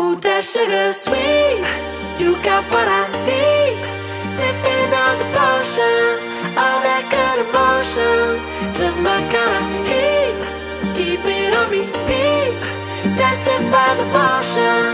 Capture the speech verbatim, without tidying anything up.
Ooh, that sugar sweet, you got what I need. Sipping on the potion, all that good emotion, just my kind of heat. Keep it on repeat, tested by the motion.